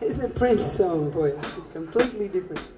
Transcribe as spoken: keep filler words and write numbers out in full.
It's a Prince song, boy. It's completely different.